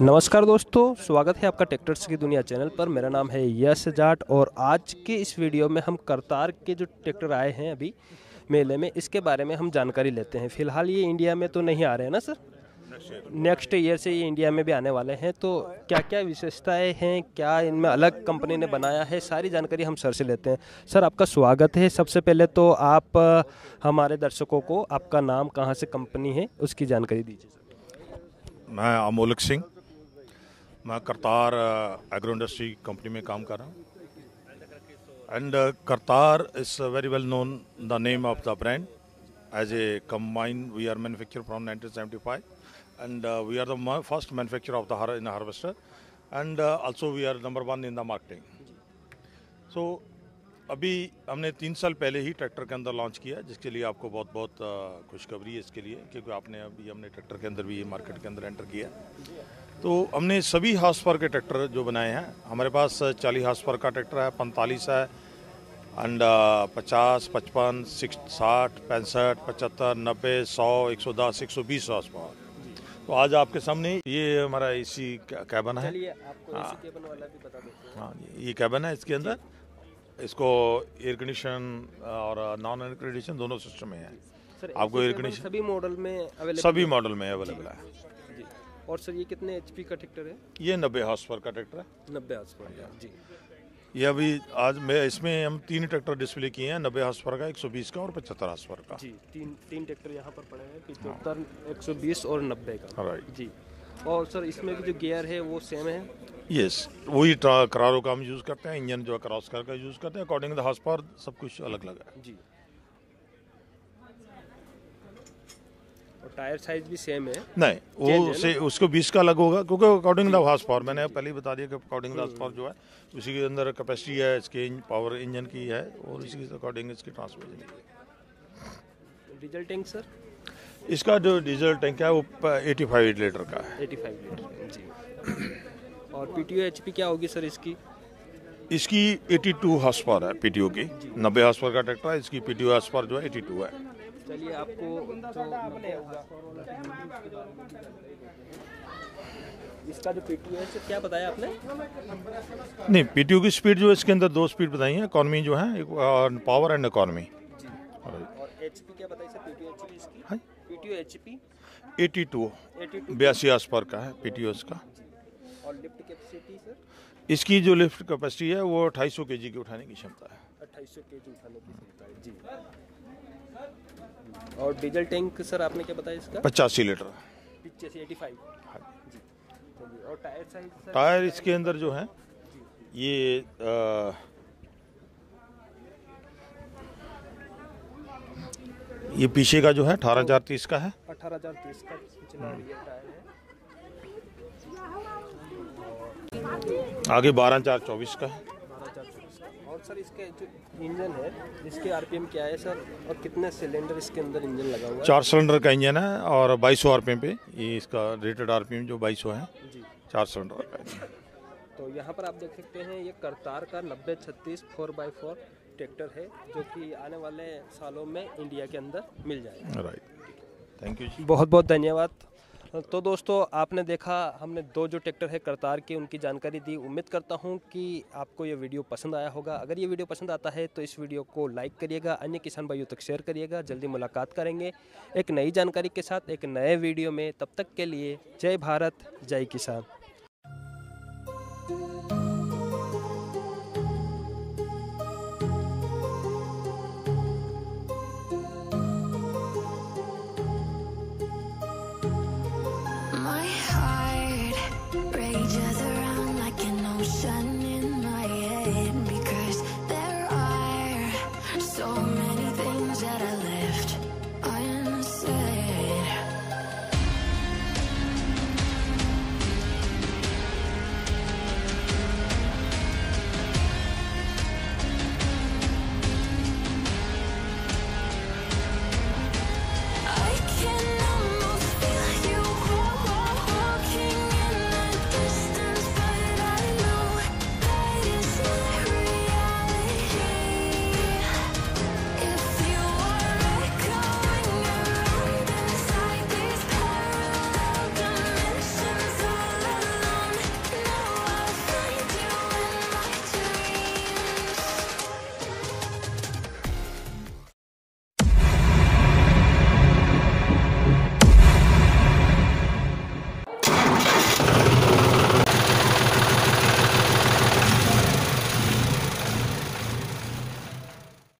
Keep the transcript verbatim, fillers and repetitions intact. नमस्कार दोस्तों, स्वागत है आपका ट्रैक्टर्स की दुनिया चैनल पर। मेरा नाम है यश जाट और आज के इस वीडियो में हम कर्तार के जो ट्रैक्टर आए हैं अभी मेले में, इसके बारे में हम जानकारी लेते हैं। फिलहाल ये इंडिया में तो नहीं आ रहे हैं ना सर, नेक्स्ट ईयर से ये इंडिया में भी आने वाले हैं। तो क्या क्या विशेषताएँ हैं, क्या इनमें अलग कंपनी ने बनाया है, सारी जानकारी हम सर से लेते हैं। सर आपका स्वागत है। सबसे पहले तो आप हमारे दर्शकों को आपका नाम, कहाँ से कंपनी है, उसकी जानकारी दीजिए सर। मैं अमोलक सिंह, मैं कर्तार एग्रो इंडस्ट्री कंपनी में काम कर रहा हूँ। And Kartar is very well known the name of the brand as a combine. We are manufacture from nineteen seventy five and we are the first manufacture of the har in harvester and also we are number one in the marketing. So अभी हमने तीन साल पहले ही tractor के अंदर launch किया, जिसके लिए आपको बहुत बहुत खुशखबरी है इसके लिए, क्योंकि आपने अभी हमने ट्रैक्टर के अंदर भी मार्केट के अंदर एंटर किया। तो हमने सभी हॉर्स पावर के ट्रैक्टर जो बनाए हैं, हमारे पास चालीस हॉर्स पावर का ट्रैक्टर है, पैंतालीस है एंड पचास, पचपन, सिक्स, साठ, पैंसठ, पचहत्तर, नब्बे, सौ, एक सौ दस, एक सौ बीस हॉर्स पावर। तो आज आपके सामने ये हमारा एसी कैबिन है। हाँ हाँ ये कैबिन है, इसके अंदर इसको एयर कंडीशन और नॉन एयर कंडीशन दोनों सिस्टम में है। आपको एयर कंडीशन सभी मॉडल में सभी मॉडल में अवेलेबल है। और सर ये कितने एचपी का ट्रैक्टर है? ये नब्बे हॉर्स पावर का ट्रैक्टर है। नब्बे हॉर्स पावर जी। ये अभी आज मैं इसमें हम तीन ट्रैक्टर डिस्प्ले किए हैं, नब्बे हॉर्स पावर का, एक सौ बीस का और पचहत्तर हॉर्स पावर का जी। तीन तीन ट्रैक्टर यहाँ पर पड़े हैं, पचहत्तर, एक सौ बीस और नब्बे का। राइट जी। और सर इसमें भी जो गियर है वो सेम है? यस, वही करारो का हम यूज़ करते हैं, इंजन जो क्रॉस कर यूज़ करते हैं, अकॉर्डिंग द हॉर्स पावर सब कुछ अलग अलग है जी। टायर साइज भी सेम है? नहीं, वो से उसको बीस का अलग होगा, क्योंकि अकॉर्डिंग द हॉर्स पावर मैंने पहले ही बता दिया कि अकॉर्डिंग द हॉर्स पावर जो है उसी के अंदर कैपेसिटी है, इसके पावर इंजन की है और उसी के अकॉर्डिंग इसकी ट्रांसमिशन है। Diesel tank sir? इसका जो डीजल टैंक है वो पचासी लीटर का है। पचासी लीटर जी। और पीटीओ एचपी क्या होगी सर इसकी? इसकी बयासी हॉर्स पावर है पीटीओ की। नब्बे हॉर्स पावर का ट्रैक्टर है, इसकी पीटीओ हॉर्स पावर जो है बयासी है। चलिए आपको इसका जो पीटीओ है सर क्या बताया आपने? नहीं, पीटीओ की स्पीड जो है इसके अंदर दो स्पीड बताई है, इकोनॉमी जो है और पावर एंड इकोनॉमी। और एचपी क्या बताई सर? पीटीओ एचपी इसकी? हां, पीटीओ एचपी बयासी बयासी हॉर्स पावर का है पीटीओ इसका। और लिफ्ट कैपेसिटी सर? इसकी जो लिफ्ट कैपेसिटी है वो अट्ठाईस सौ केजी की उठाने की क्षमता है। अट्ठाईस सौ केजी उठाने की क्षमता है जी। और डीजल टैंक सर आपने क्या बताया इसका? पचासी लीटर। पचासी, पचासी। हाँ जी। और टायर साइज सर? टायर इसके अंदर जो है ये आ, ये पीछे का जो है अठारह हजार तीस का है। अठारह हजार तीस का पिछला टायर है। आगे बारह हजार चौबीस का है। और सर इसके जो इंजन है इसके आरपीएम क्या है सर, और कितने सिलेंडर इसके अंदर इंजन लगा हुआ है? चार सिलेंडर का इंजन है और बाईस सौ आरपीएम पे ये इसका रेटेड आरपीएम जो बाईस सौ है जी। चार सिलेंडर का। तो यहाँ पर आप देख सकते हैं ये कर्तार का नब्बे छत्तीस फोर बाई फोर ट्रैक्टर है, जो कि आने वाले सालों में इंडिया के अंदर मिल जाएगा। राइट, थैंक यू जी, बहुत बहुत धन्यवाद। तो दोस्तों आपने देखा, हमने दो जो ट्रैक्टर है कर्तार के उनकी जानकारी दी। उम्मीद करता हूं कि आपको ये वीडियो पसंद आया होगा। अगर ये वीडियो पसंद आता है तो इस वीडियो को लाइक करिएगा, अन्य किसान भाइयों तक शेयर करिएगा। जल्दी मुलाकात करेंगे एक नई जानकारी के साथ, एक नए वीडियो में। तब तक के लिए जय भारत, जय किसान।